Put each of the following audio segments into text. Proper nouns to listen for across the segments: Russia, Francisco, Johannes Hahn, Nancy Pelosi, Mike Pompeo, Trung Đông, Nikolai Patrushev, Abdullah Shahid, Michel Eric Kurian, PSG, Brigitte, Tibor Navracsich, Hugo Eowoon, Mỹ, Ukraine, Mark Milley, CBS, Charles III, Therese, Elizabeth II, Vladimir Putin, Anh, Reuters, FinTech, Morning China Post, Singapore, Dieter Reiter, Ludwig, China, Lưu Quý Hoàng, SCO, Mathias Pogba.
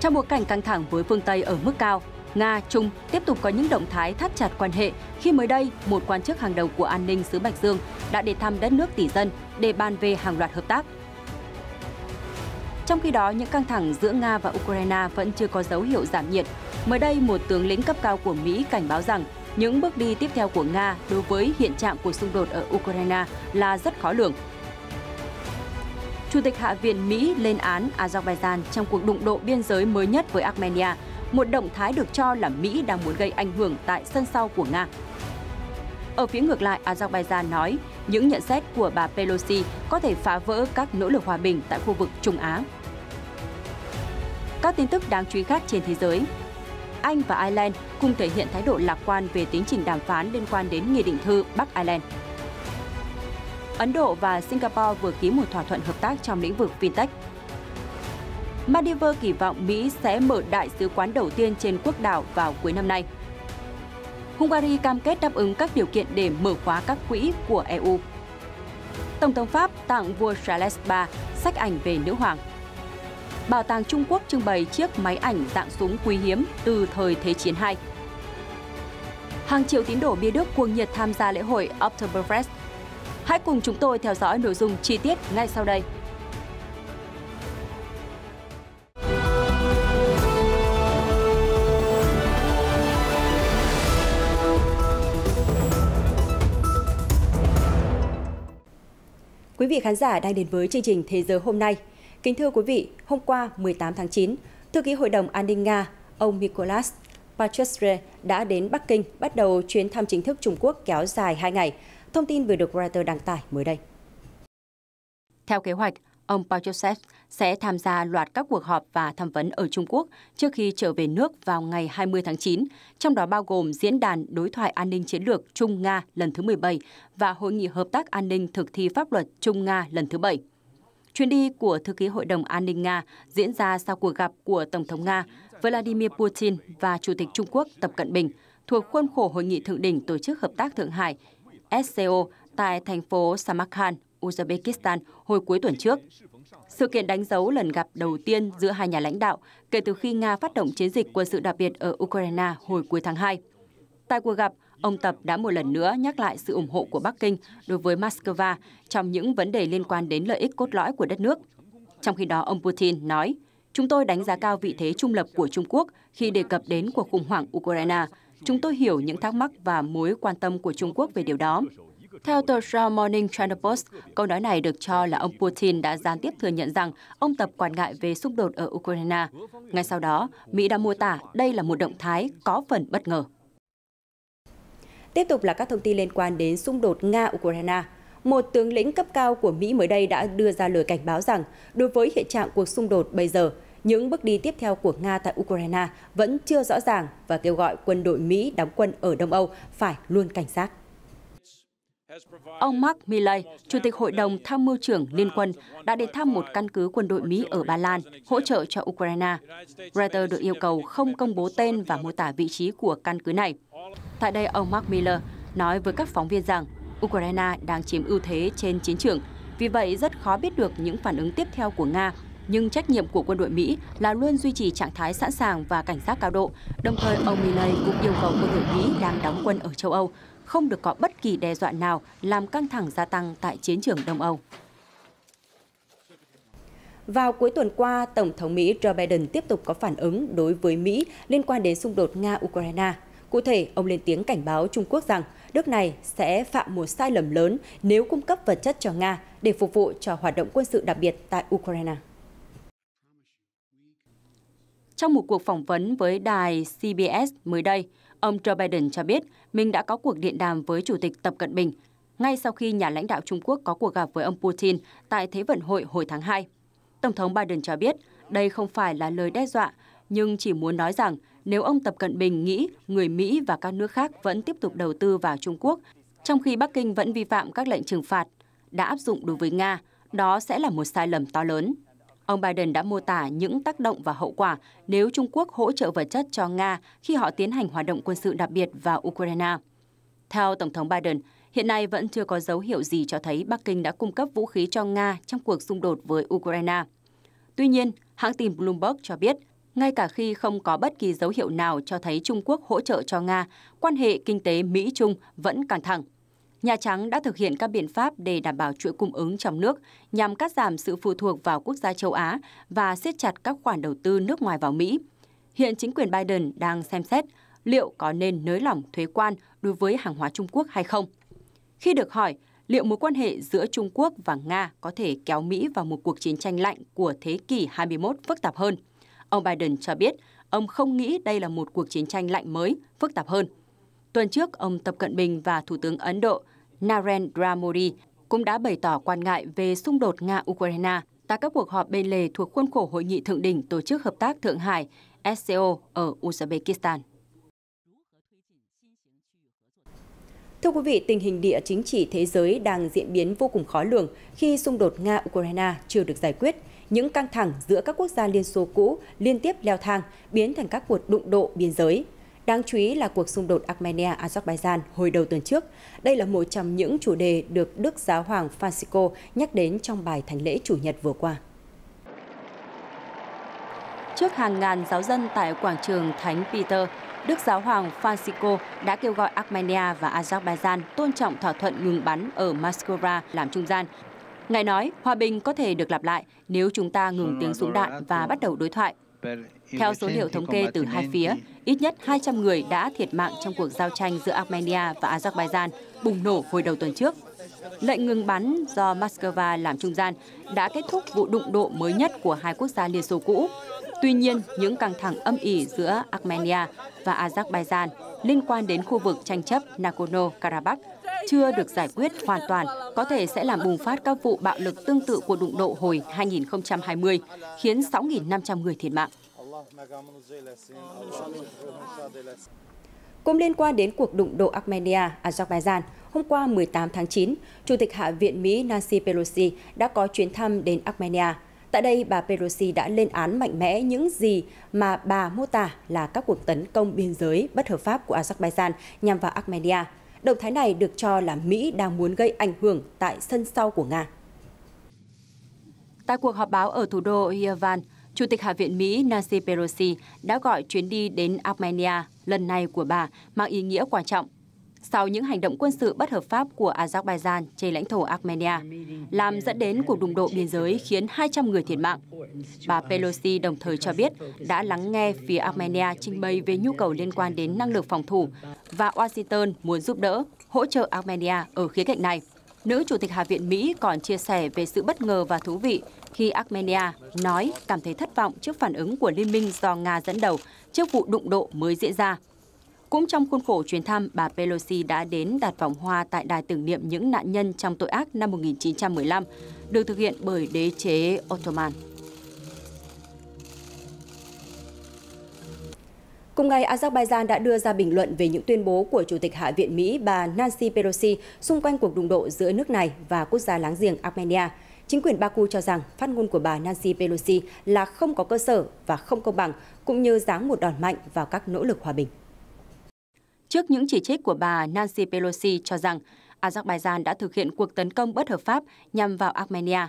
Trong bối cảnh căng thẳng với phương Tây ở mức cao, Nga-Trung tiếp tục có những động thái thắt chặt quan hệ khi mới đây một quan chức hàng đầu của an ninh xứ Bạch Dương đã đến thăm đất nước tỷ dân để bàn về hàng loạt hợp tác. Trong khi đó, những căng thẳng giữa Nga và Ukraine vẫn chưa có dấu hiệu giảm nhiệt. Mới đây, một tướng lĩnh cấp cao của Mỹ cảnh báo rằng những bước đi tiếp theo của Nga đối với hiện trạng của xung đột ở Ukraine là rất khó lường. Chủ tịch Hạ viện Mỹ lên án Azerbaijan trong cuộc đụng độ biên giới mới nhất với Armenia, một động thái được cho là Mỹ đang muốn gây ảnh hưởng tại sân sau của Nga. Ở phía ngược lại, Azerbaijan nói những nhận xét của bà Pelosi có thể phá vỡ các nỗ lực hòa bình tại khu vực Trung Á. Các tin tức đáng chú ý khác trên thế giới. Anh và Ireland cùng thể hiện thái độ lạc quan về tiến trình đàm phán liên quan đến Nghị định thư Bắc Ireland. Ấn Độ và Singapore vừa ký một thỏa thuận hợp tác trong lĩnh vực FinTech. Maldives kỳ vọng Mỹ sẽ mở đại sứ quán đầu tiên trên quốc đảo vào cuối năm nay. Hungary cam kết đáp ứng các điều kiện để mở khóa các quỹ của EU. Tổng thống Pháp tặng vua Charles III sách ảnh về nữ hoàng. Bảo tàng Trung Quốc trưng bày chiếc máy ảnh dạng súng quý hiếm từ thời Thế chiến II. Hàng triệu tín đồ bia Đức cuồng nhiệt tham gia lễ hội Oktoberfest. Hãy cùng chúng tôi theo dõi nội dung chi tiết ngay sau đây. Quý vị khán giả đang đến với chương trình Thế giới hôm nay. Kính thưa quý vị, hôm qua 18 tháng 9, Thư ký Hội đồng An ninh Nga, ông Nikolai Patrushev đã đến Bắc Kinh bắt đầu chuyến thăm chính thức Trung Quốc kéo dài 2 ngày. Thông tin vừa được Reuters đăng tải mới đây. Theo kế hoạch, ông Patrushev sẽ tham gia loạt các cuộc họp và tham vấn ở Trung Quốc trước khi trở về nước vào ngày 20 tháng 9, trong đó bao gồm Diễn đàn Đối thoại An ninh Chiến lược Trung-Nga lần thứ 17 và Hội nghị Hợp tác An ninh Thực thi Pháp luật Trung-Nga lần thứ 7. Chuyến đi của Thư ký Hội đồng An ninh Nga diễn ra sau cuộc gặp của Tổng thống Nga Vladimir Putin và Chủ tịch Trung Quốc Tập Cận Bình thuộc khuôn khổ Hội nghị Thượng đỉnh Tổ chức Hợp tác Thượng Hải SCO tại thành phố Samarkand, Uzbekistan hồi cuối tuần trước. Sự kiện đánh dấu lần gặp đầu tiên giữa hai nhà lãnh đạo kể từ khi Nga phát động chiến dịch quân sự đặc biệt ở Ukraine hồi cuối tháng 2. Tại cuộc gặp, ông Tập đã một lần nữa nhắc lại sự ủng hộ của Bắc Kinh đối với Moscow trong những vấn đề liên quan đến lợi ích cốt lõi của đất nước. Trong khi đó, ông Putin nói, "Chúng tôi đánh giá cao vị thế trung lập của Trung Quốc khi đề cập đến cuộc khủng hoảng Ukraine. Chúng tôi hiểu những thắc mắc và mối quan tâm của Trung Quốc về điều đó." Theo tờ South Morning China Post, câu nói này được cho là ông Putin đã gián tiếp thừa nhận rằng ông Tập quan ngại về xung đột ở Ukraine. Ngay sau đó, Mỹ đã mô tả đây là một động thái có phần bất ngờ. Tiếp tục là các thông tin liên quan đến xung đột Nga-Ukraine. Một tướng lĩnh cấp cao của Mỹ mới đây đã đưa ra lời cảnh báo rằng đối với hiện trạng cuộc xung đột bây giờ, những bước đi tiếp theo của Nga tại Ukraine vẫn chưa rõ ràng và kêu gọi quân đội Mỹ đóng quân ở Đông Âu phải luôn cảnh giác. Ông Mark Milley, Chủ tịch Hội đồng Tham mưu trưởng Liên quân, đã đến thăm một căn cứ quân đội Mỹ ở Ba Lan, hỗ trợ cho Ukraine. Reuters được yêu cầu không công bố tên và mô tả vị trí của căn cứ này. Tại đây, ông Mark Milley nói với các phóng viên rằng Ukraine đang chiếm ưu thế trên chiến trường, vì vậy rất khó biết được những phản ứng tiếp theo của Nga. Nhưng trách nhiệm của quân đội Mỹ là luôn duy trì trạng thái sẵn sàng và cảnh giác cao độ. Đồng thời, ông Milley cũng yêu cầu quân đội Mỹ đang đóng quân ở châu Âu không được có bất kỳ đe dọa nào làm căng thẳng gia tăng tại chiến trường Đông Âu. Vào cuối tuần qua, Tổng thống Mỹ Joe Biden tiếp tục có phản ứng đối với Mỹ liên quan đến xung đột Nga-Ukraine. Cụ thể, ông lên tiếng cảnh báo Trung Quốc rằng nước này sẽ phạm một sai lầm lớn nếu cung cấp vật chất cho Nga để phục vụ cho hoạt động quân sự đặc biệt tại Ukraine. Trong một cuộc phỏng vấn với đài CBS mới đây, ông Joe Biden cho biết mình đã có cuộc điện đàm với Chủ tịch Tập Cận Bình ngay sau khi nhà lãnh đạo Trung Quốc có cuộc gặp với ông Putin tại Thế vận hội hồi tháng 2. Tổng thống Biden cho biết đây không phải là lời đe dọa, nhưng chỉ muốn nói rằng nếu ông Tập Cận Bình nghĩ người Mỹ và các nước khác vẫn tiếp tục đầu tư vào Trung Quốc, trong khi Bắc Kinh vẫn vi phạm các lệnh trừng phạt đã áp dụng đối với Nga, đó sẽ là một sai lầm to lớn. Ông Biden đã mô tả những tác động và hậu quả nếu Trung Quốc hỗ trợ vật chất cho Nga khi họ tiến hành hoạt động quân sự đặc biệt vào Ukraine. Theo Tổng thống Biden, hiện nay vẫn chưa có dấu hiệu gì cho thấy Bắc Kinh đã cung cấp vũ khí cho Nga trong cuộc xung đột với Ukraine. Tuy nhiên, hãng tin Bloomberg cho biết ngay cả khi không có bất kỳ dấu hiệu nào cho thấy Trung Quốc hỗ trợ cho Nga, quan hệ kinh tế Mỹ-Trung vẫn căng thẳng. Nhà Trắng đã thực hiện các biện pháp để đảm bảo chuỗi cung ứng trong nước nhằm cắt giảm sự phụ thuộc vào quốc gia châu Á và siết chặt các khoản đầu tư nước ngoài vào Mỹ. Hiện chính quyền Biden đang xem xét liệu có nên nới lỏng thuế quan đối với hàng hóa Trung Quốc hay không. Khi được hỏi liệu mối quan hệ giữa Trung Quốc và Nga có thể kéo Mỹ vào một cuộc chiến tranh lạnh của thế kỷ 21 phức tạp hơn, ông Biden cho biết ông không nghĩ đây là một cuộc chiến tranh lạnh mới, phức tạp hơn. Tuần trước, ông Tập Cận Bình và Thủ tướng Ấn Độ Narendra Modi cũng đã bày tỏ quan ngại về xung đột Nga-Ukraine tại các cuộc họp bên lề thuộc khuôn khổ Hội nghị Thượng đỉnh Tổ chức Hợp tác Thượng Hải SCO ở Uzbekistan. Thưa quý vị, tình hình địa chính trị thế giới đang diễn biến vô cùng khó lường khi xung đột Nga-Ukraine chưa được giải quyết. Những căng thẳng giữa các quốc gia Liên Xô cũ liên tiếp leo thang, biến thành các cuộc đụng độ biên giới. Đáng chú ý là cuộc xung đột Armenia-Azerbaijan hồi đầu tuần trước. Đây là một trong những chủ đề được Đức Giáo hoàng Francisco nhắc đến trong bài thánh lễ Chủ nhật vừa qua. Trước hàng ngàn giáo dân tại quảng trường Thánh Peter, Đức Giáo hoàng Francisco đã kêu gọi Armenia và Azerbaijan tôn trọng thỏa thuận ngừng bắn ở Moscow làm trung gian. Ngài nói, hòa bình có thể được lặp lại nếu chúng ta ngừng tiếng súng đạn và bắt đầu đối thoại. Theo số liệu thống kê từ hai phía, ít nhất 200 người đã thiệt mạng trong cuộc giao tranh giữa Armenia và Azerbaijan bùng nổ hồi đầu tuần trước. Lệnh ngừng bắn do Moscow làm trung gian đã kết thúc vụ đụng độ mới nhất của hai quốc gia Liên Xô cũ. Tuy nhiên, những căng thẳng âm ỉ giữa Armenia và Azerbaijan liên quan đến khu vực tranh chấp Nagorno-Karabakh chưa được giải quyết hoàn toàn, có thể sẽ làm bùng phát các vụ bạo lực tương tự của đụng độ hồi 2020, khiến 6.500 người thiệt mạng. Cũng liên quan đến cuộc đụng độ Armenia-Azerbaijan, hôm qua 18 tháng 9, Chủ tịch Hạ viện Mỹ Nancy Pelosi đã có chuyến thăm đến Armenia. Tại đây, bà Pelosi đã lên án mạnh mẽ những gì mà bà mô tả là các cuộc tấn công biên giới bất hợp pháp của Azerbaijan nhằm vào Armenia. Động thái này được cho là Mỹ đang muốn gây ảnh hưởng tại sân sau của Nga. Tại cuộc họp báo ở thủ đô Yerevan, Chủ tịch Hạ viện Mỹ Nancy Pelosi đã gọi chuyến đi đến Armenia lần này của bà mang ý nghĩa quan trọng. Sau những hành động quân sự bất hợp pháp của Azerbaijan trên lãnh thổ Armenia, làm dẫn đến cuộc đụng độ biên giới khiến 200 người thiệt mạng. Bà Pelosi đồng thời cho biết đã lắng nghe phía Armenia trình bày về nhu cầu liên quan đến năng lực phòng thủ và Washington muốn giúp đỡ, hỗ trợ Armenia ở khía cạnh này. Nữ Chủ tịch Hạ viện Mỹ còn chia sẻ về sự bất ngờ và thú vị khi Armenia nói cảm thấy thất vọng trước phản ứng của Liên minh do Nga dẫn đầu trước vụ đụng độ mới diễn ra. Cũng trong khuôn khổ chuyến thăm, bà Pelosi đã đến đặt vòng hoa tại đài tưởng niệm những nạn nhân trong tội ác năm 1915, được thực hiện bởi đế chế Ottoman. Cùng ngày, Azerbaijan đã đưa ra bình luận về những tuyên bố của Chủ tịch Hạ viện Mỹ bà Nancy Pelosi xung quanh cuộc đụng độ giữa nước này và quốc gia láng giềng Armenia. Chính quyền Baku cho rằng phát ngôn của bà Nancy Pelosi là không có cơ sở và không công bằng, cũng như giáng một đòn mạnh vào các nỗ lực hòa bình. Trước những chỉ trích của bà Nancy Pelosi cho rằng Azerbaijan đã thực hiện cuộc tấn công bất hợp pháp nhằm vào Armenia,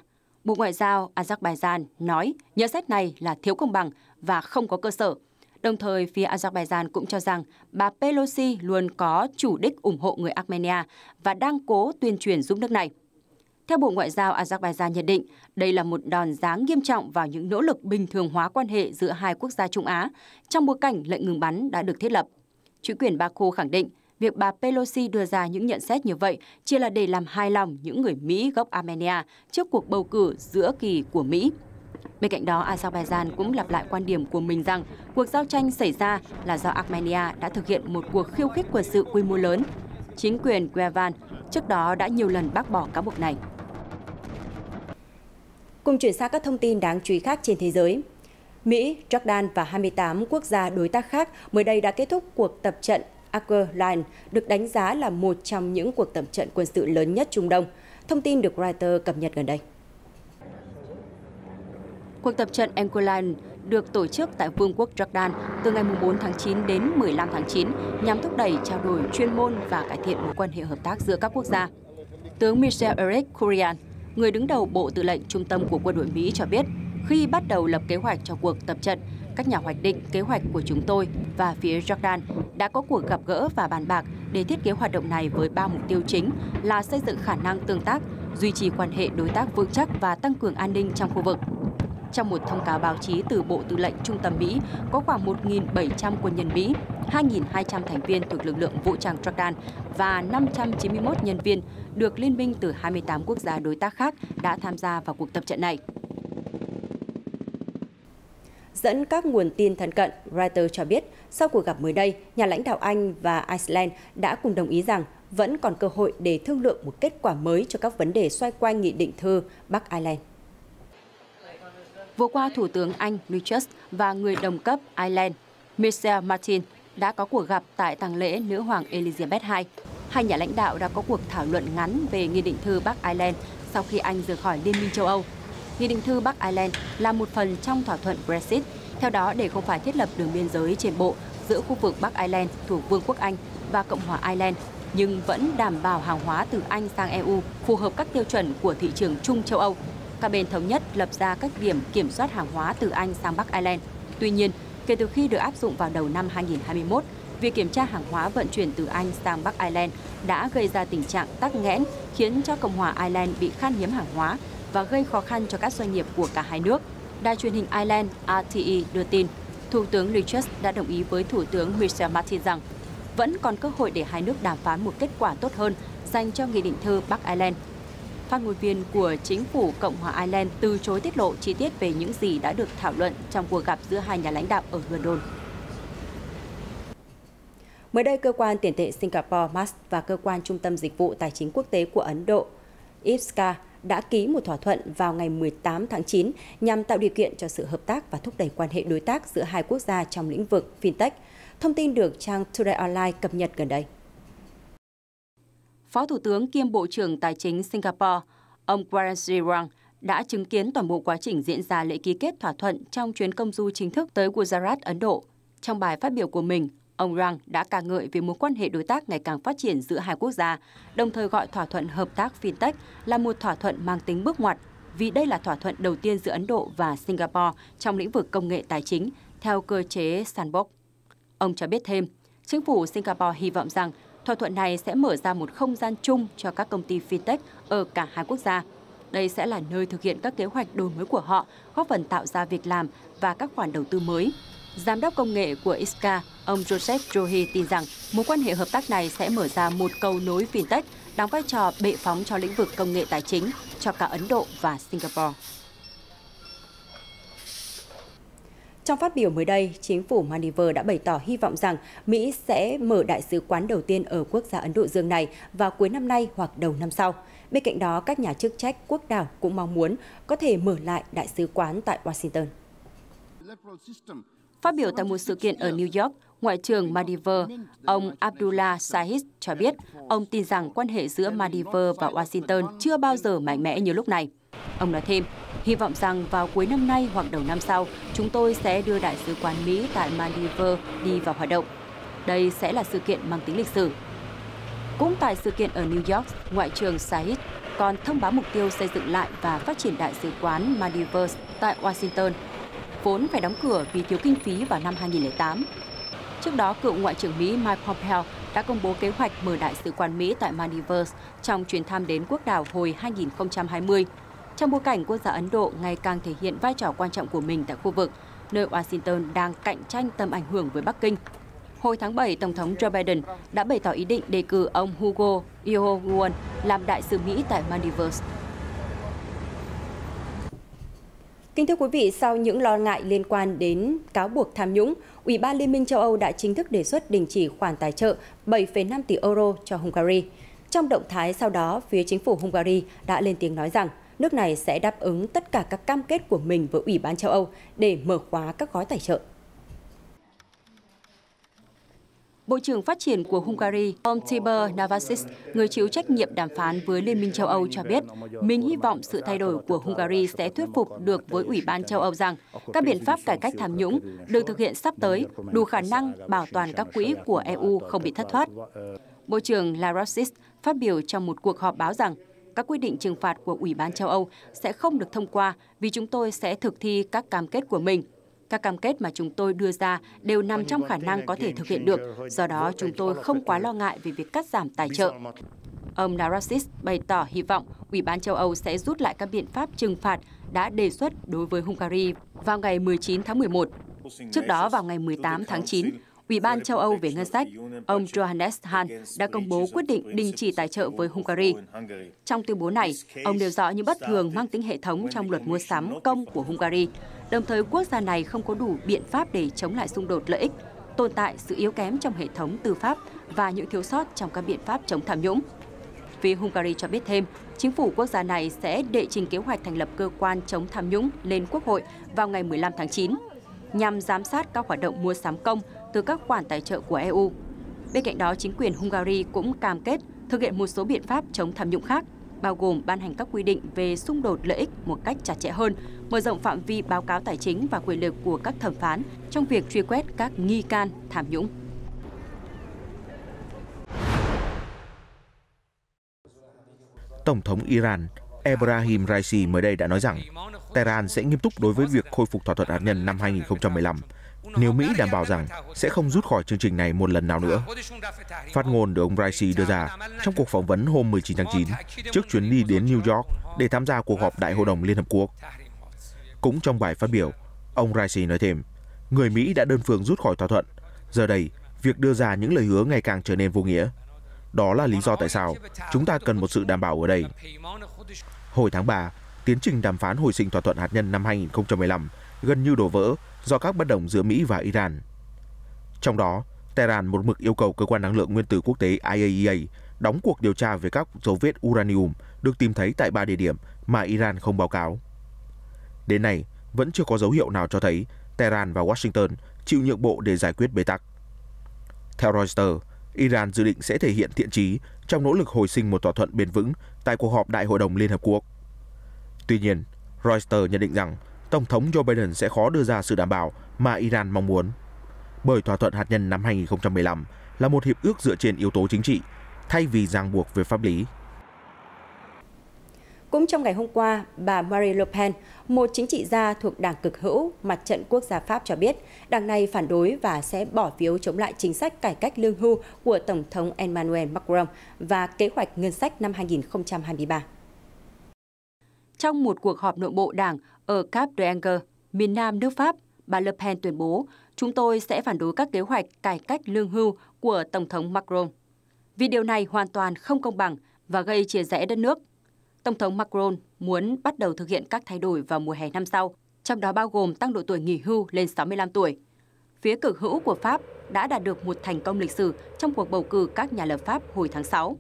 Bộ Ngoại giao Azerbaijan nói nhận xét này là thiếu công bằng và không có cơ sở. Đồng thời, phía Azerbaijan cũng cho rằng bà Pelosi luôn có chủ đích ủng hộ người Armenia và đang cố tuyên truyền giúp nước này. Theo Bộ Ngoại giao Azerbaijan nhận định, đây là một đòn giáng nghiêm trọng vào những nỗ lực bình thường hóa quan hệ giữa hai quốc gia Trung Á trong bối cảnh lệnh ngừng bắn đã được thiết lập. Chính quyền Baku khẳng định, việc bà Pelosi đưa ra những nhận xét như vậy chỉ là để làm hài lòng những người Mỹ gốc Armenia trước cuộc bầu cử giữa kỳ của Mỹ. Bên cạnh đó, Azerbaijan cũng lặp lại quan điểm của mình rằng cuộc giao tranh xảy ra là do Armenia đã thực hiện một cuộc khiêu khích quân sự quy mô lớn. Chính quyền Yerevan trước đó đã nhiều lần bác bỏ cáo buộc này. Cùng chuyển sang các thông tin đáng chú ý khác trên thế giới. Mỹ, Jordan và 28 quốc gia đối tác khác mới đây đã kết thúc cuộc tập trận Eager Lion, được đánh giá là một trong những cuộc tập trận quân sự lớn nhất Trung Đông. Thông tin được Reuters cập nhật gần đây. Cuộc tập trận Eager Lion được tổ chức tại Vương quốc Jordan từ ngày 4 tháng 9 đến 15 tháng 9 nhằm thúc đẩy trao đổi chuyên môn và cải thiện mối quan hệ hợp tác giữa các quốc gia. Tướng Michel Eric Kurian, người đứng đầu Bộ Tư lệnh Trung tâm của quân đội Mỹ cho biết, khi bắt đầu lập kế hoạch cho cuộc tập trận, các nhà hoạch định kế hoạch của chúng tôi và phía Jordan đã có cuộc gặp gỡ và bàn bạc để thiết kế hoạt động này với 3 mục tiêu chính là xây dựng khả năng tương tác, duy trì quan hệ đối tác vững chắc và tăng cường an ninh trong khu vực. Trong một thông cáo báo chí từ Bộ Tư lệnh Trung tâm Mỹ, có khoảng 1.700 quân nhân Mỹ, 2.200 thành viên thuộc lực lượng vũ trang Jordan và 591 nhân viên được liên minh từ 28 quốc gia đối tác khác đã tham gia vào cuộc tập trận này. Dẫn các nguồn tin thân cận, Reuters cho biết, sau cuộc gặp mới đây, nhà lãnh đạo Anh và Iceland đã cùng đồng ý rằng vẫn còn cơ hội để thương lượng một kết quả mới cho các vấn đề xoay quanh nghị định thư Bắc Ireland. Vừa qua, Thủ tướng Anh Liz Truss và người đồng cấp Ireland Michel Martin đã có cuộc gặp tại tang lễ nữ hoàng Elizabeth II. Hai nhà lãnh đạo đã có cuộc thảo luận ngắn về Nghị định thư Bắc Ireland sau khi Anh rời khỏi Liên minh châu Âu. Nghị định thư Bắc Ireland là một phần trong thỏa thuận Brexit. Theo đó, để không phải thiết lập đường biên giới trên bộ giữa khu vực Bắc Ireland thuộc Vương quốc Anh và Cộng hòa Ireland, nhưng vẫn đảm bảo hàng hóa từ Anh sang EU phù hợp các tiêu chuẩn của thị trường chung châu Âu. Các bên thống nhất lập ra các điểm kiểm soát hàng hóa từ Anh sang Bắc Ireland. Tuy nhiên, kể từ khi được áp dụng vào đầu năm 2021, việc kiểm tra hàng hóa vận chuyển từ Anh sang Bắc Ireland đã gây ra tình trạng tắc nghẽn, khiến cho Cộng hòa Ireland bị khan hiếm hàng hóa và gây khó khăn cho các doanh nghiệp của cả hai nước. Đài truyền hình Ireland RTE đưa tin, Thủ tướng Liz Truss đã đồng ý với Thủ tướng Michel Martin rằng vẫn còn cơ hội để hai nước đàm phán một kết quả tốt hơn dành cho Nghị định thư Bắc Ireland. Phát ngôn viên của chính phủ Cộng hòa Ireland từ chối tiết lộ chi tiết về những gì đã được thảo luận trong cuộc gặp giữa hai nhà lãnh đạo ở London. Mới đây, cơ quan tiền tệ Singapore MAS và cơ quan trung tâm dịch vụ tài chính quốc tế của Ấn Độ IFSCA đã ký một thỏa thuận vào ngày 18 tháng 9 nhằm tạo điều kiện cho sự hợp tác và thúc đẩy quan hệ đối tác giữa hai quốc gia trong lĩnh vực FinTech. Thông tin được trang Today Online cập nhật gần đây. Phó Thủ tướng kiêm Bộ trưởng Tài chính Singapore, ông Warren đã chứng kiến toàn bộ quá trình diễn ra lễ ký kết thỏa thuận trong chuyến công du chính thức tới Gujarat, Ấn Độ. Trong bài phát biểu của mình, ông Rang đã ca ngợi về mối quan hệ đối tác ngày càng phát triển giữa hai quốc gia, đồng thời gọi thỏa thuận hợp tác FinTech là một thỏa thuận mang tính bước ngoặt, vì đây là thỏa thuận đầu tiên giữa Ấn Độ và Singapore trong lĩnh vực công nghệ tài chính, theo cơ chế sandbox. Ông cho biết thêm, chính phủ Singapore hy vọng rằng thỏa thuận này sẽ mở ra một không gian chung cho các công ty FinTech ở cả hai quốc gia. Đây sẽ là nơi thực hiện các kế hoạch đổi mới của họ, góp phần tạo ra việc làm và các khoản đầu tư mới. Giám đốc công nghệ của IFSCA, ông Joseph Johi tin rằng mối quan hệ hợp tác này sẽ mở ra một cầu nối FinTech đóng vai trò bệ phóng cho lĩnh vực công nghệ tài chính cho cả Ấn Độ và Singapore. Trong phát biểu mới đây, chính phủ Maldives đã bày tỏ hy vọng rằng Mỹ sẽ mở đại sứ quán đầu tiên ở quốc gia Ấn Độ Dương này vào cuối năm nay hoặc đầu năm sau. Bên cạnh đó, các nhà chức trách quốc đảo cũng mong muốn có thể mở lại đại sứ quán tại Washington. Phát biểu tại một sự kiện ở New York, Ngoại trưởng Maldives, ông Abdullah Shahid cho biết ông tin rằng quan hệ giữa Maldives và Washington chưa bao giờ mạnh mẽ như lúc này. Ông nói thêm, hy vọng rằng vào cuối năm nay hoặc đầu năm sau, chúng tôi sẽ đưa Đại sứ quán Mỹ tại Maldives đi vào hoạt động. Đây sẽ là sự kiện mang tính lịch sử. Cũng tại sự kiện ở New York, Ngoại trưởng Shahid còn thông báo mục tiêu xây dựng lại và phát triển Đại sứ quán Maldives tại Washington, vốn phải đóng cửa vì thiếu kinh phí vào năm 2008. Trước đó, cựu Ngoại trưởng Mỹ Mike Pompeo đã công bố kế hoạch mở Đại sứ quán Mỹ tại Maldives trong chuyến thăm đến quốc đảo hồi 2020. Trong bối cảnh quốc gia Ấn Độ ngày càng thể hiện vai trò quan trọng của mình tại khu vực, nơi Washington đang cạnh tranh tầm ảnh hưởng với Bắc Kinh. Hồi tháng 7, Tổng thống Joe Biden đã bày tỏ ý định đề cử ông Hugo Eowoon làm đại sứ Mỹ tại Maldives. Kính thưa quý vị, sau những lo ngại liên quan đến cáo buộc tham nhũng, Ủy ban Liên minh châu Âu đã chính thức đề xuất đình chỉ khoản tài trợ 7,5 tỷ euro cho Hungary. Trong động thái sau đó, phía chính phủ Hungary đã lên tiếng nói rằng nước này sẽ đáp ứng tất cả các cam kết của mình với Ủy ban châu Âu để mở khóa các gói tài trợ. Bộ trưởng Phát triển của Hungary, ông Tibor Navracsich, người chịu trách nhiệm đàm phán với Liên minh châu Âu cho biết, mình hy vọng sự thay đổi của Hungary sẽ thuyết phục được với Ủy ban châu Âu rằng các biện pháp cải cách tham nhũng được thực hiện sắp tới đủ khả năng bảo toàn các quỹ của EU không bị thất thoát. Bộ trưởng Navracsich phát biểu trong một cuộc họp báo rằng các quy định trừng phạt của Ủy ban châu Âu sẽ không được thông qua vì chúng tôi sẽ thực thi các cam kết của mình. Các cam kết mà chúng tôi đưa ra đều nằm trong khả năng có thể thực hiện được, do đó chúng tôi không quá lo ngại về việc cắt giảm tài trợ. Ông Narasis bày tỏ hy vọng Ủy ban châu Âu sẽ rút lại các biện pháp trừng phạt đã đề xuất đối với Hungary vào ngày 19 tháng 11. Trước đó, vào ngày 18 tháng 9, Ủy ban châu Âu về ngân sách, ông Johannes Hahn đã công bố quyết định đình chỉ tài trợ với Hungary. Trong tuyên bố này, ông nêu rõ những bất thường mang tính hệ thống trong luật mua sắm công của Hungary, đồng thời quốc gia này không có đủ biện pháp để chống lại xung đột lợi ích, tồn tại sự yếu kém trong hệ thống tư pháp và những thiếu sót trong các biện pháp chống tham nhũng. Phía Hungary cho biết thêm, chính phủ quốc gia này sẽ đệ trình kế hoạch thành lập cơ quan chống tham nhũng lên Quốc hội vào ngày 15 tháng 9, nhằm giám sát các hoạt động mua sắm công từ các khoản tài trợ của EU. Bên cạnh đó, chính quyền Hungary cũng cam kết thực hiện một số biện pháp chống tham nhũng khác, bao gồm ban hành các quy định về xung đột lợi ích một cách chặt chẽ hơn, mở rộng phạm vi báo cáo tài chính và quyền lực của các thẩm phán trong việc truy quét các nghi can tham nhũng. Tổng thống Iran Ebrahim Raisi mới đây đã nói rằng Tehran sẽ nghiêm túc đối với việc khôi phục thỏa thuận hạt nhân năm 2015 nếu Mỹ đảm bảo rằng sẽ không rút khỏi chương trình này một lần nào nữa. Phát ngôn được ông Raisi đưa ra trong cuộc phỏng vấn hôm 19 tháng 9 trước chuyến đi đến New York để tham gia cuộc họp Đại hội đồng Liên Hợp Quốc. Cũng trong bài phát biểu, ông Raisi nói thêm, người Mỹ đã đơn phương rút khỏi thỏa thuận. Giờ đây, việc đưa ra những lời hứa ngày càng trở nên vô nghĩa. Đó là lý do tại sao chúng ta cần một sự đảm bảo ở đây. Hồi tháng 3, tiến trình đàm phán hồi sinh thỏa thuận hạt nhân năm 2015 gần như đổ vỡ do các bất đồng giữa Mỹ và Iran. Trong đó, Tehran một mực yêu cầu Cơ quan Năng lượng Nguyên tử Quốc tế IAEA đóng cuộc điều tra về các dấu vết uranium được tìm thấy tại 3 địa điểm mà Iran không báo cáo. Đến nay, vẫn chưa có dấu hiệu nào cho thấy Tehran và Washington chịu nhượng bộ để giải quyết bế tắc. Theo Reuters, Iran dự định sẽ thể hiện thiện chí trong nỗ lực hồi sinh một thỏa thuận bền vững tại cuộc họp Đại hội đồng Liên Hợp Quốc. Tuy nhiên, Reuters nhận định rằng Tổng thống Joe Biden sẽ khó đưa ra sự đảm bảo mà Iran mong muốn, bởi thỏa thuận hạt nhân năm 2015 là một hiệp ước dựa trên yếu tố chính trị, thay vì ràng buộc về pháp lý. Cũng trong ngày hôm qua, bà Marine Le Pen, một chính trị gia thuộc đảng cực hữu Mặt trận Quốc gia Pháp cho biết, đảng này phản đối và sẽ bỏ phiếu chống lại chính sách cải cách lương hưu của Tổng thống Emmanuel Macron và kế hoạch ngân sách năm 2023. Trong một cuộc họp nội bộ đảng ở Cap d'Anger, miền nam nước Pháp, bà Le Pen tuyên bố, chúng tôi sẽ phản đối các kế hoạch cải cách lương hưu của Tổng thống Macron, vì điều này hoàn toàn không công bằng và gây chia rẽ đất nước. Tổng thống Macron muốn bắt đầu thực hiện các thay đổi vào mùa hè năm sau, trong đó bao gồm tăng độ tuổi nghỉ hưu lên 65 tuổi. Phía cực hữu của Pháp đã đạt được một thành công lịch sử trong cuộc bầu cử các nhà lập pháp hồi tháng 6.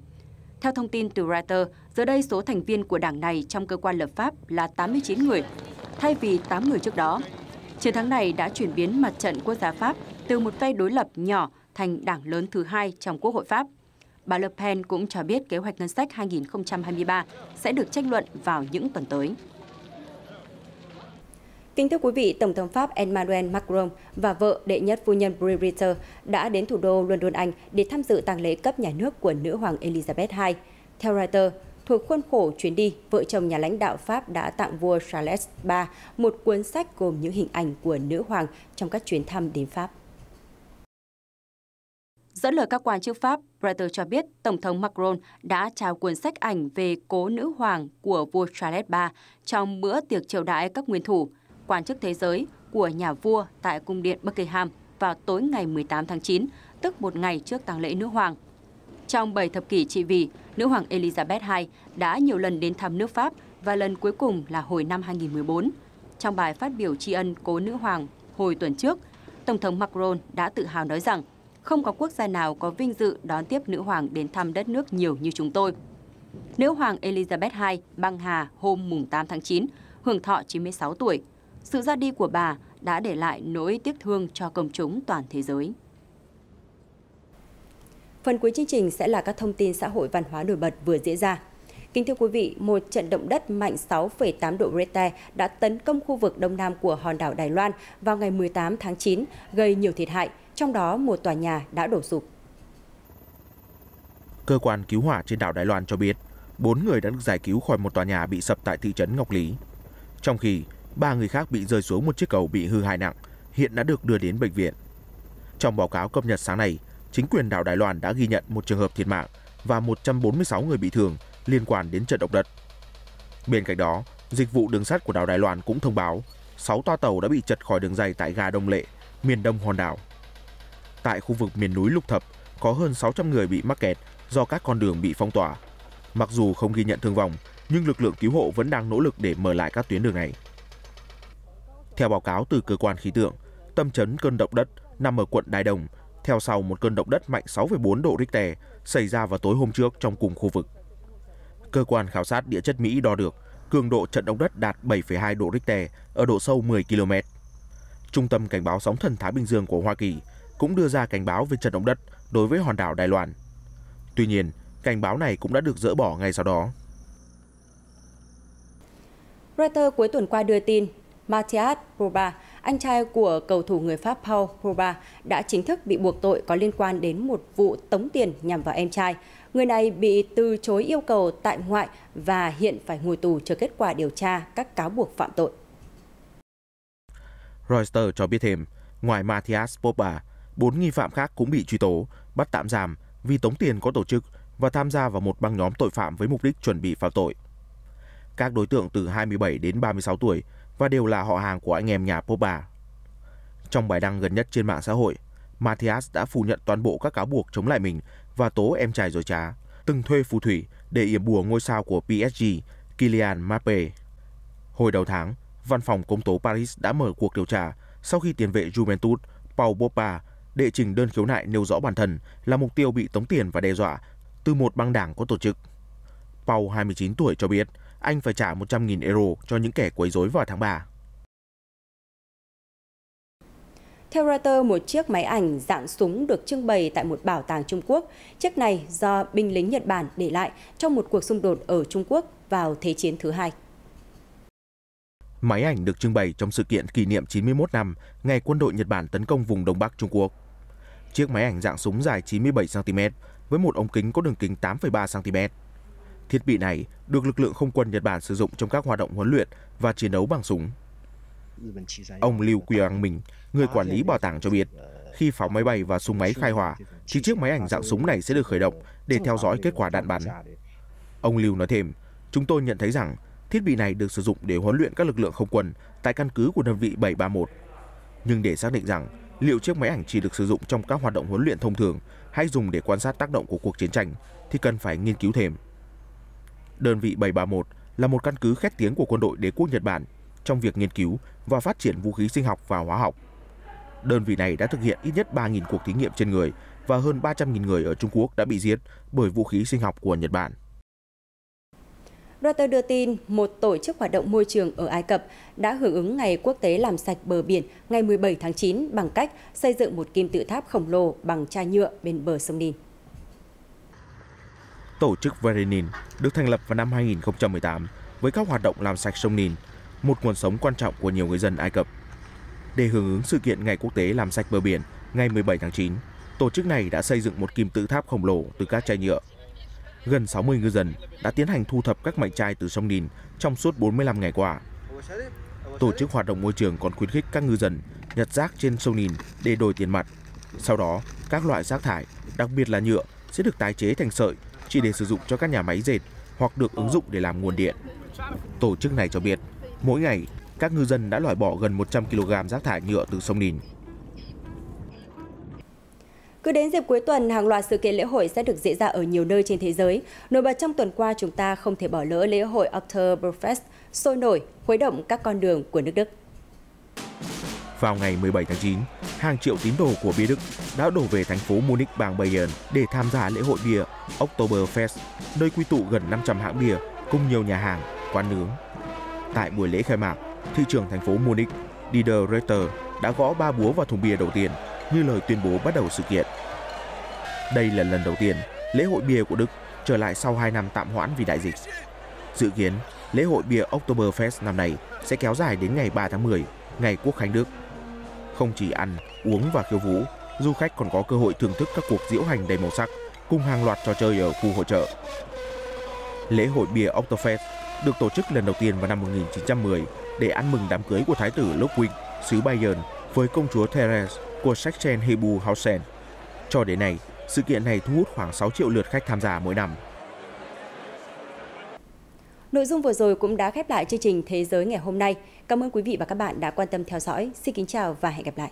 Theo thông tin từ Reuters, giờ đây số thành viên của đảng này trong cơ quan lập pháp là 89 người, thay vì 8 người trước đó. Chiến thắng này đã chuyển biến Mặt trận Quốc gia Pháp từ một phe đối lập nhỏ thành đảng lớn thứ hai trong Quốc hội Pháp. Bà Le Pen cũng cho biết kế hoạch ngân sách 2023 sẽ được tranh luận vào những tuần tới. Kính thưa quý vị, Tổng thống Pháp Emmanuel Macron và vợ đệ nhất phu nhân Brigitte đã đến thủ đô London, Anh để tham dự tang lễ cấp nhà nước của nữ hoàng Elizabeth II. Theo Reuters, thuộc khuôn khổ chuyến đi, vợ chồng nhà lãnh đạo Pháp đã tặng vua Charles III một cuốn sách gồm những hình ảnh của nữ hoàng trong các chuyến thăm đến Pháp. Dẫn lời các quan chức Pháp, Reuters cho biết Tổng thống Macron đã trao cuốn sách ảnh về cố nữ hoàng của vua Charles III trong bữa tiệc chiêu đãi các nguyên thủ, quan chức thế giới của nhà vua tại cung điện Buckingham vào tối ngày 18 tháng 9, tức một ngày trước tang lễ nữ hoàng. Trong 7 thập kỷ trị vì, nữ hoàng Elizabeth II đã nhiều lần đến thăm nước Pháp và lần cuối cùng là hồi năm 2014. Trong bài phát biểu tri ân cố nữ hoàng hồi tuần trước, Tổng thống Macron đã tự hào nói rằng không có quốc gia nào có vinh dự đón tiếp nữ hoàng đến thăm đất nước nhiều như chúng tôi. Nữ hoàng Elizabeth II băng hà hôm 8 tháng 9, hưởng thọ 96 tuổi. Sự ra đi của bà đã để lại nỗi tiếc thương cho công chúng toàn thế giới. Phần cuối chương trình sẽ là các thông tin xã hội văn hóa nổi bật vừa diễn ra. Kính thưa quý vị, một trận động đất mạnh 6,8 độ Richter đã tấn công khu vực đông nam của hòn đảo Đài Loan vào ngày 18 tháng 9, gây nhiều thiệt hại, trong đó một tòa nhà đã đổ sụp. Cơ quan cứu hỏa trên đảo Đài Loan cho biết, 4 người đã được giải cứu khỏi một tòa nhà bị sập tại thị trấn Ngọc Lý, trong khi 3 người khác bị rơi xuống một chiếc cầu bị hư hại nặng hiện đã được đưa đến bệnh viện. Trong báo cáo cập nhật sáng nay, chính quyền đảo Đài Loan đã ghi nhận một trường hợp thiệt mạng và 146 người bị thương liên quan đến trận động đất. Bên cạnh đó, dịch vụ đường sắt của đảo Đài Loan cũng thông báo 6 toa tàu đã bị trật khỏi đường dây tại ga Đông Lệ, miền đông hòn đảo. Tại khu vực miền núi Lục Thập, có hơn 600 người bị mắc kẹt do các con đường bị phong tỏa. Mặc dù không ghi nhận thương vong, nhưng lực lượng cứu hộ vẫn đang nỗ lực để mở lại các tuyến đường này. Theo báo cáo từ cơ quan khí tượng, tâm chấn cơn động đất nằm ở quận Đài Đồng, theo sau một cơn động đất mạnh 6,4 độ Richter xảy ra vào tối hôm trước trong cùng khu vực. Cơ quan khảo sát địa chất Mỹ đo được cường độ trận động đất đạt 7,2 độ Richter ở độ sâu 10 km. Trung tâm Cảnh báo Sóng thần Thái Bình Dương của Hoa Kỳ cũng đưa ra cảnh báo về trận động đất đối với hòn đảo Đài Loan. Tuy nhiên, cảnh báo này cũng đã được dỡ bỏ ngay sau đó. Reuters cuối tuần qua đưa tin, Mathias Pogba, anh trai của cầu thủ người Pháp Paul Pogba, đã chính thức bị buộc tội có liên quan đến một vụ tống tiền nhằm vào em trai. Người này bị từ chối yêu cầu tại ngoại và hiện phải ngồi tù chờ kết quả điều tra các cáo buộc phạm tội. Reuters cho biết thêm, ngoài Mathias Pogba, 4 nghi phạm khác cũng bị truy tố, bắt tạm giam vì tống tiền có tổ chức và tham gia vào một băng nhóm tội phạm với mục đích chuẩn bị phạm tội. Các đối tượng từ 27 đến 36 tuổi và đều là họ hàng của anh em nhà Pogba. Trong bài đăng gần nhất trên mạng xã hội, Mathias đã phủ nhận toàn bộ các cáo buộc chống lại mình và tố em trai dối trá, từng thuê phù thủy để yểm bùa ngôi sao của PSG, Kylian Mbappé. Hồi đầu tháng, văn phòng công tố Paris đã mở cuộc điều tra sau khi tiền vệ Juventus Paul Pogba đệ trình đơn khiếu nại nêu rõ bản thân là mục tiêu bị tống tiền và đe dọa từ một băng đảng có tổ chức. Paul, 29 tuổi, cho biết anh phải trả 100.000 euro cho những kẻ quấy rối vào tháng 3. Theo Reuters, một chiếc máy ảnh dạng súng được trưng bày tại một bảo tàng Trung Quốc. Chiếc này do binh lính Nhật Bản để lại trong một cuộc xung đột ở Trung Quốc vào Thế chiến thứ hai. Máy ảnh được trưng bày trong sự kiện kỷ niệm 91 năm ngày quân đội Nhật Bản tấn công vùng Đông Bắc Trung Quốc. Chiếc máy ảnh dạng súng dài 97 cm với một ống kính có đường kính 8,3 cm. Thiết bị này được lực lượng không quân Nhật Bản sử dụng trong các hoạt động huấn luyện và chiến đấu bằng súng. Ông Lưu Quyang Minh, người quản lý bảo tàng cho biết, khi pháo máy bay và súng máy khai hỏa, thì chiếc máy ảnh dạng súng này sẽ được khởi động để theo dõi kết quả đạn bắn. Ông Lưu nói thêm, chúng tôi nhận thấy rằng thiết bị này được sử dụng để huấn luyện các lực lượng không quân tại căn cứ của đơn vị 731. Nhưng để xác định rằng liệu chiếc máy ảnh chỉ được sử dụng trong các hoạt động huấn luyện thông thường hay dùng để quan sát tác động của cuộc chiến tranh thì cần phải nghiên cứu thêm. Đơn vị 731 là một căn cứ khét tiếng của quân đội đế quốc Nhật Bản trong việc nghiên cứu và phát triển vũ khí sinh học và hóa học. Đơn vị này đã thực hiện ít nhất 3.000 cuộc thí nghiệm trên người và hơn 300.000 người ở Trung Quốc đã bị giết bởi vũ khí sinh học của Nhật Bản. Reuters đưa tin, một tổ chức hoạt động môi trường ở Ai Cập đã hưởng ứng Ngày Quốc tế làm sạch bờ biển ngày 17 tháng 9 bằng cách xây dựng một kim tự tháp khổng lồ bằng chai nhựa bên bờ sông Nin. Tổ chức Verenin được thành lập vào năm 2018 với các hoạt động làm sạch sông Nin, một nguồn sống quan trọng của nhiều người dân Ai Cập. Để hưởng ứng sự kiện Ngày Quốc tế làm sạch bờ biển ngày 17 tháng 9, tổ chức này đã xây dựng một kim tự tháp khổng lồ từ các chai nhựa. Gần 60 ngư dân đã tiến hành thu thập các mảnh chai từ sông Nin trong suốt 45 ngày qua. Tổ chức hoạt động môi trường còn khuyến khích các ngư dân nhặt rác trên sông Nin để đổi tiền mặt. Sau đó, các loại rác thải, đặc biệt là nhựa, sẽ được tái chế thành sợi chỉ để sử dụng cho các nhà máy dệt hoặc được ứng dụng để làm nguồn điện. Tổ chức này cho biết, mỗi ngày, các ngư dân đã loại bỏ gần 100 kg rác thải nhựa từ sông Nin. Cứ đến dịp cuối tuần, hàng loạt sự kiện lễ hội sẽ được diễn ra ở nhiều nơi trên thế giới. Nổi bật trong tuần qua, chúng ta không thể bỏ lỡ lễ hội Oktoberfest sôi nổi, khuấy động các con đường của nước Đức. Vào ngày 17 tháng 9, hàng triệu tín đồ của bia Đức đã đổ về thành phố Munich, bang Bayern để tham gia lễ hội bia Oktoberfest, nơi quy tụ gần 500 hãng bia cùng nhiều nhà hàng, quán nướng. Tại buổi lễ khai mạc, thị trưởng thành phố Munich, Dieter Reiter đã gõ 3 búa vào thùng bia đầu tiên như lời tuyên bố bắt đầu sự kiện. Đây là lần đầu tiên lễ hội bia của Đức trở lại sau 2 năm tạm hoãn vì đại dịch. Dự kiến, lễ hội bia Oktoberfest năm nay sẽ kéo dài đến ngày 3 tháng 10, ngày Quốc khánh Đức. Không chỉ ăn, uống và khiêu vũ, du khách còn có cơ hội thưởng thức các cuộc diễu hành đầy màu sắc cùng hàng loạt trò chơi ở khu hội chợ. Lễ hội bia Oktoberfest được tổ chức lần đầu tiên vào năm 1910 để ăn mừng đám cưới của Thái tử Ludwig xứ Bayern với công chúa Therese của Sachsen-Hildburghausen. Cho đến nay, sự kiện này thu hút khoảng 6 triệu lượt khách tham gia mỗi năm. Nội dung vừa rồi cũng đã khép lại chương trình Thế giới ngày hôm nay. Cảm ơn quý vị và các bạn đã quan tâm theo dõi. Xin kính chào và hẹn gặp lại.